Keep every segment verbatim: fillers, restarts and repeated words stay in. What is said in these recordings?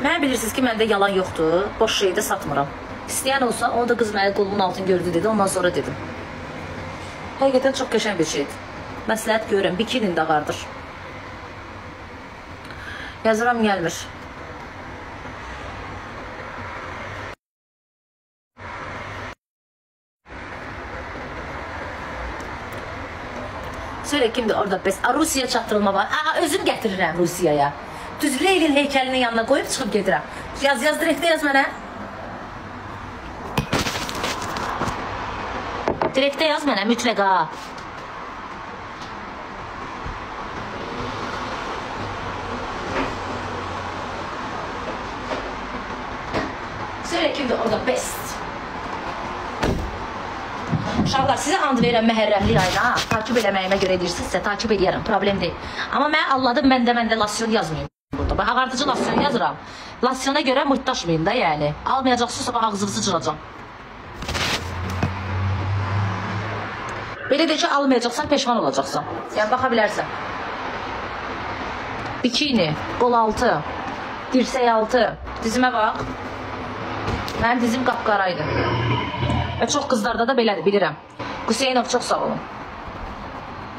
Mən bilirsiniz ki, məndə yalan yoxdur, boş şeyi də satmıram. İstəyən olsa, onu da qız mənim qolumun altını gördü dedi, ondan sonra dedim. Həqiqətən çox qəşəng bir şeydir. Məsləhət görürəm, bikinin də vardır. Yazıram, gəlmir. Söyle kimdir orada bes? A, Rusya çatdırılma var. Aha, özüm gətirirəm Rusiyaya. Düz Leylin heykelinin yanına koyup çıkıp getirəm. Yaz, yaz, direkte yaz mənə. Direkte yaz mənə, mütləq ha. Söyle kimdir orada best? Uşaqlar, sizə and verirəm məhərrəmlik ayına, takip eləməyimə görə edirsinizsə, takip eləyərəm, problem deyil. Amma mən anladım, məndə məndə lasyon yazmayayım burada. Bax, ağartıcı lasyon yazıram. Lasyona görə mırtdaşmayayım da, yəni. Almayacaqsınızsa, bax, ağzınızı cıracam. Belə deyək ki, almayacaqsan, peşman olacaqsan. Yəni, baxa bilərsən. Bikini, qol altı, dirsək altı, dizimə bax. Mənim dizim qapqaraydı. Və çox qızlarda da belədir, bilirəm. Hüseynov, çox sağ olun.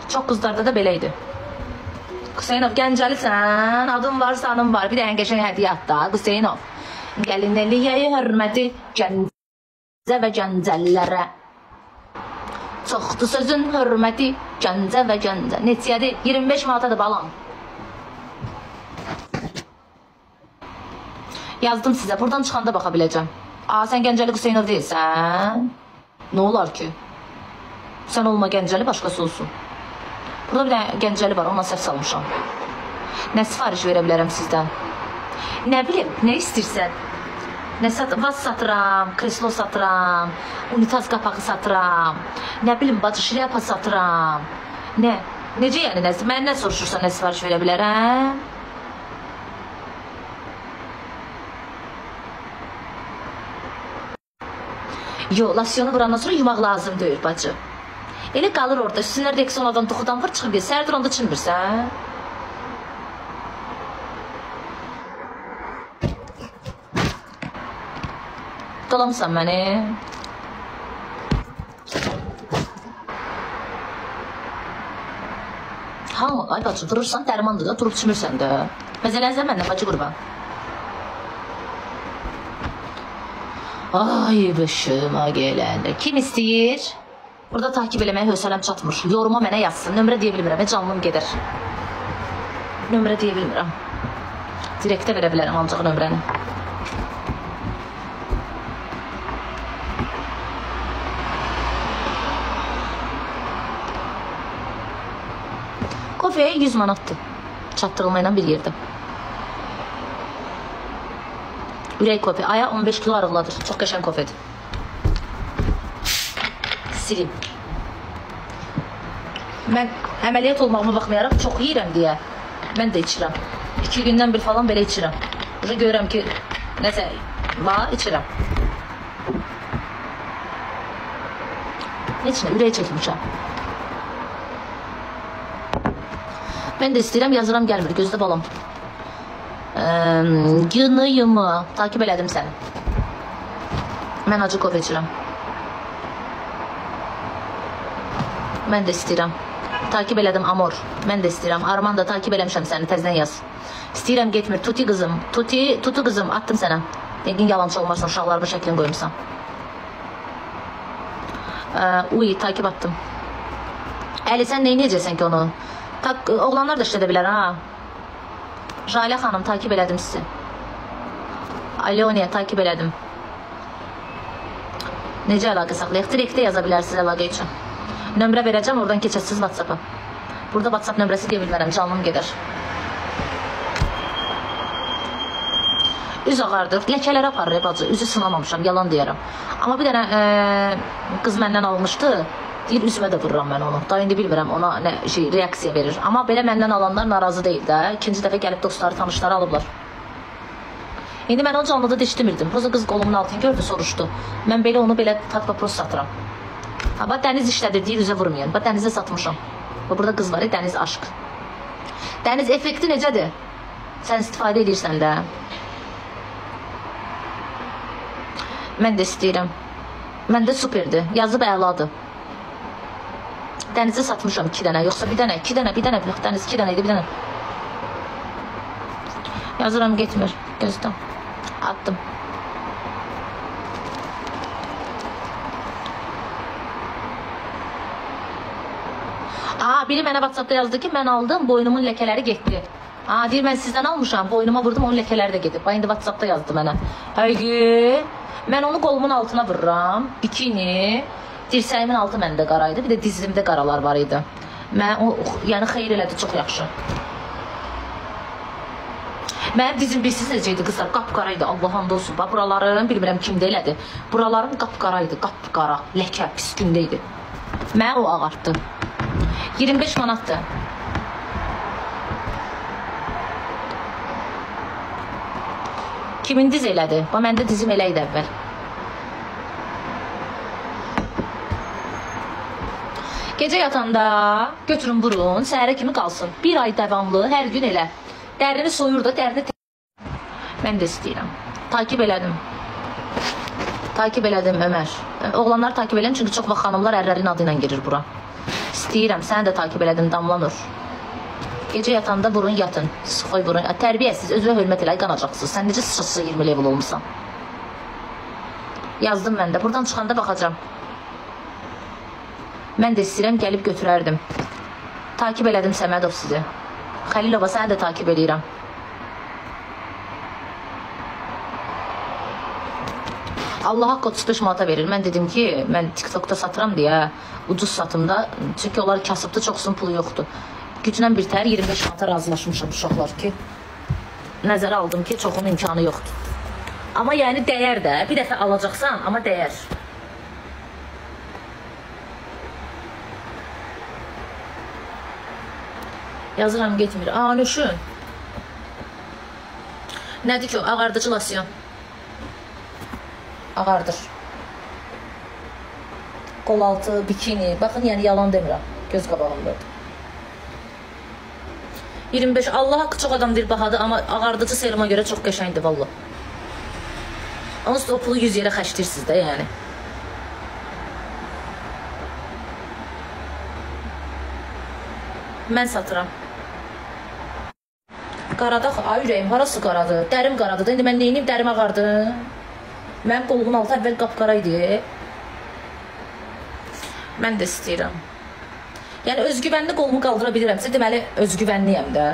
Çox qızlarda da beləydi. Hüseynov, gəncəlisən, adın var, sanın var. Bir dəyən qəşən hədiyə at da, Hüseynov. Gəlinəliyəyə hörməti gəncə və gəncəllərə. Çoxdu sözün hörməti gəncə və gəncə. Neçiyədir? iyirmi beş manatadır, balam. Yazdım sizə, buradan çıxanda baxa biləcəm. Aa, sən Gəncəli Hüseynov deyilsən. Nə olar ki? Sən olma Gəncəli, başqası olsun. Burada bir dənə Gəncəli var, ona səhv salmışam. Nə sifariş verə bilərəm sizdən? Nə bilim, nə istəyirsən? Nə sat, vaz satıram, kreslo satıram, unitaz qapağı satıram, nə bilim, bacı şlyapa satıram. Nə? Necə yəni, nə, mən nə soruşursan, nə sifariş verə bilərəm? Yox, lasyonu vurandan sonra yumaq lazım deyir, bacı. Elə qalır orada, üstünlər reksonadan, toxudan var, çıxıb bir, sərdir, onda çınmırsən. Dolamsan məni. Hamı, ay bacı, durursan, dərmandır da, durub çınmırsən də. Məzələnsən məndən, bacı qurban. Ay başıma gelende. Kim istəyir? Burada takip eləməyə hövsələm çatmır. Yoruma mənə yazsın. Nömrə deyə bilmirəm. Canlım gedir. Nömrə deyə bilmirəm. Direktə verə bilərəm ancaq nömrəni. Qofiyyə yüz manatdır. Çatdırılmayla bir yerdə. Ürək kofe. Aya on beş kilo arıqladır. Çox qəşən kofedir. Silim. Mən əməliyyat olmağıma baxmayaraq çox yiyirəm deyə mən də içirəm. İki gündən bir falan belə içirəm. Burada görürəm ki, nəsə, bağa içirəm. Neçinə? Ürək çəkmişəm. Mən də istəyirəm, yazıram gəlmir. Gözdə balam. Günüyümü takip elədim səni. Mən acı kofe içirəm. Mən də istəyirəm. Takip elədim Amor. Mən də istəyirəm. Arman da takip eləmişəm səni. Təzdən yaz. İstəyirəm getmir. Tuti qızım. Tuti, tutu qızım. Attım sənə. Yəqin yalançı olmasın. Uşaqlarımı şəklini qoymuşsan. Uy, takip attım. Əli, sən neyi necəsən ki onu? Oğlanlar da işlədə bilər, ha? Jalə xanım, takip elədim sizi. Alionia, takip elədim. Necə əlaqə saxlayıq? Direktə yaza bilərsiniz əlaqə üçün. Nömrə verəcəm, oradan keçəsiniz WhatsApp-a. Burada WhatsApp nömrəsi deyə bilmərəm, canlım gedər. Üz ağardır, ləkələr aparır, bacı. Üzü sınamamışam, yalan deyərəm. Amma bir dənə qız məndən almışdı. Deyir, üzümə də vururam mən onu. Da indi bilmirəm, ona nə şey, reaksiya verir. Amma belə məndən alanlar narazı deyil də. İkinci dəfə gəlib dostları, tanışları alıblar. İndi mən onu canlıda dişdimirdim. Roza qız qolumun altını gördü, soruşdu. Mən belə onu belə tatpapros satıram. Ha, bax, dəniz işlədir, deyir, üzə vurmayın. Bax, dənizə satmışam. Bax, burada qız var, dəniz aşk. Dəniz effekti necədir? Sən istifadə edirsən də. Mən də istəyirəm. Məndə superdir. Yazıb əladır. Dənizi satmışam iki dənə. Yoxsa bir dənə, iki dənə, bir dənə. Yox, dəniz iki dənə idi, bir dənə. Yazıram, getmir. Gözdən. Attım. Aa, biri mənə WhatsApp'da yazdı ki, mən aldım, boynumun ləkələri getdi. Aa, deyir, mən sizdən almışam, boynuma vurdum, onun ləkələri də gedib. Ay, indi WhatsApp'da yazdı mənə. Ayy, mən onu qolumun altına vururam, bikini, dirsəyimin altı məndə qaraydı, bir də dizimdə qaralar var idi. Mən, o, yəni, xeyir elədi, çox yaxşı. Mənim dizim bilsiz necə idi, qızlar, qapqara idi, Allah hamd olsun. Bax, buraların, bilmirəm kimdə elədi, buraların qapqara idi, qapqara, ləkə, pis gündə idi. Mən o ağartdı. iyirmi beş manatdır. Kimin diz elədi? Bax, məndə dizim elə idi əvvəl. Gecə yatanda götürün burun, səhərə kimi qalsın. Bir ay davamlı, hər gün elə. Dərini soyur da, dərini... Mən də istəyirəm. Takib elədim. Takib elədim, Ömər. Oğlanlar takib eləm, çünki çox vaxt xanımlar ərlərin adı ilə girir bura. İstəyirəm, səni də takib elədim, Damlanur. Gecə yatanda vurun, yatın. Sıxoy vurun. Tərbiyəsiz, özünə hörmət elə, qanacaqsınız. Sən necə sıçrasız iyirmi level olmuşsan? Yazdım mən də. Buradan çıxanda baxacam. Mən də istəyirəm, gəlib götürərdim. Takib elədim Səmədov sizi. Xəlilova, səni də takib eləyirəm. Allah haqq otuz beş manata verir. Mən dedim ki, mən TikTok'da satıram deyə, ucuz satımda. Çünki onlar kasıbda çoxsun, pulu yoxdur. Gücünən bir tər iyirmi beş manata razılaşmışam uşaqlar ki. Nəzərə aldım ki, çoxunun imkanı yoxdur. Amma yəni dəyər də. Bir dəfə alacaqsan, amma dəyər. Yazıram, getmir. Aa, nöşün. Nədir ki o? Ağardıcı lasyon. Ağardır. Qol altı, bikini. Baxın, yəni yalan demirəm. Göz qabağımdadır. iyirmi beş. Allah haqqı çox adam deyir bahadır, amma ağardıcı seruma görə çox qəşəngdir valla. Onun üstü o pulu yüz yerə xərcləyirsiniz də yəni. Mən satıram. Qaradaq, ay ürəyim, harası qaradı? Dərim qaradı da, indi mən neyinim, dərim ağardı. Mənim qolumun altı əvvəl qapqara idi. Mən də istəyirəm. Yəni, özgüvənli qolumu qaldıra bilirəmsə, deməli, özgüvənliyəm də.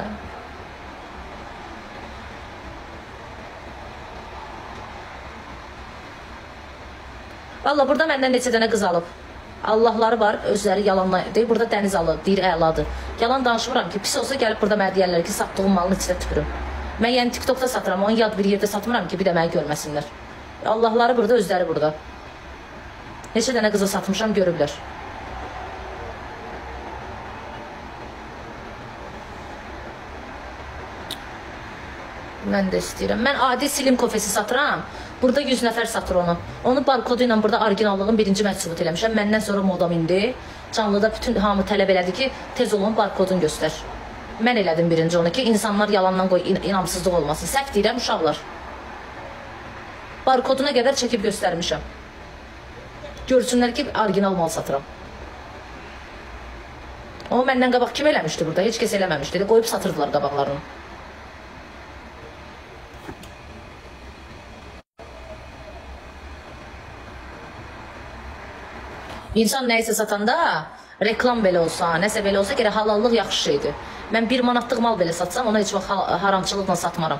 Valla, burada məndən neçə dənə qız alıb. Allahları var, özləri yalanla deyir, burada dəniz alıb, deyir, əladır. Yalan danışmıram ki, pis olsa gəlib burada mənə deyərlər ki, satdığım malın içində tüpürüm. Mən yəni TikTok'da satıram, onu yad bir yerdə satmıram ki, bir də məni görməsinlər. Allahları burada, özləri burada. Neçə dənə qıza satmışam, görüblər. Mən də istəyirəm. Mən adi silim kofesi satıram. Burada yüz nəfər satır onu. Onu barkodu ilə burada orijinallığın birinci məhsulut eləmişəm. Məndən sonra modam indi. Canlıda bütün hamı tələb elədi ki, tez olun, barkodunu göstər. Mən elədim birinci onu ki, insanlar yalandan qoy, inamsızlıq olmasın. Səhv deyirəm, uşaqlar. Barkoduna qədər çəkib göstərmişəm. Görsünlər ki, orijinal mal satıram. O, məndən qabaq kim eləmişdi burada? Heç kəs eləməmişdi. Qoyub satırdılar qabaqlarını. İnsan nəyisə satanda, reklam belə olsa, nəsə belə olsa, gərək halallıq yaxşı şeydir. Mən bir manatlıq mal belə satsam, ona heç vaxt haramçılıqla satmaram.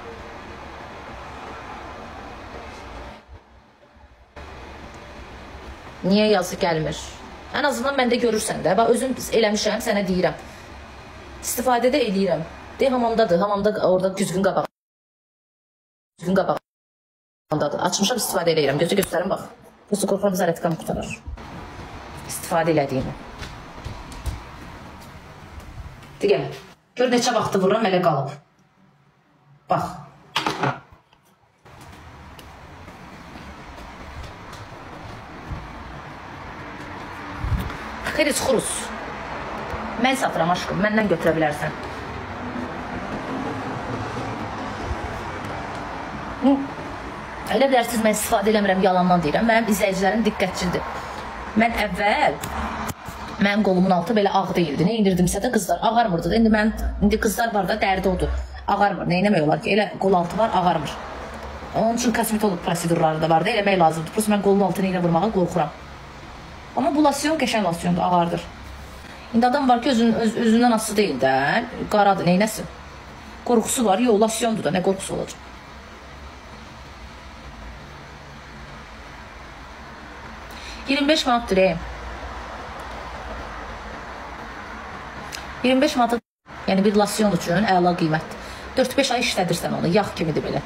Niyə yazı gəlmir? Ən azından məndə görürsən də. Bax, özüm eləmişəm, sənə deyirəm. İstifadə də eləyirəm. Dey, hamamdadır. Hamamda orada güzgün qabaq. Güzgün qabaq. Açmışam, istifadə eləyirəm. Gözə göstərim, bax. Yoxsa qorxuram, zərətiqam qutarar. İstifadə elədiyimi. Digər, gör neçə vaxtı vururam, elə qalıb. Bax. Xeriz xuruz. Mən satıram aşkım, məndən götürə bilərsən. Elə bilərsiniz, mən istifadə eləmirəm, yalandan deyirəm. Mənim izləyicilərim diqqətçildir. Mən əvvəl, mənim qolumun altı belə ağ deyildi. Nə indirdimsə də qızlar ağarmırdı da. İndi, mən, indi qızlar var da, dərdi odur. Ağarmır, nə eləmək olar ki? Elə qol altı var, ağarmır. Onun üçün kosmetolog prosedurları da var da, eləmək lazımdır. Prost, mən qolun altını ilə vurmağa qorxuram. Amma bu lasyon qəşən lasyondur, ağardır. İndi adam var ki, özün, öz, özündən asılı deyil də, qaradır, neynəsin? Qorxusu var, yox, lasyondur da, nə qorxusu olacaq? iyirmi beş manat dirəyim. iyirmi beş manat, yəni bir lasyon üçün əla qiymətdir. dörd-beş ay işlədirsən onu, yağ kimidir belə.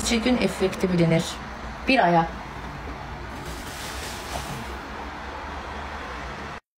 İki gün effekti bilinir. Bir aya.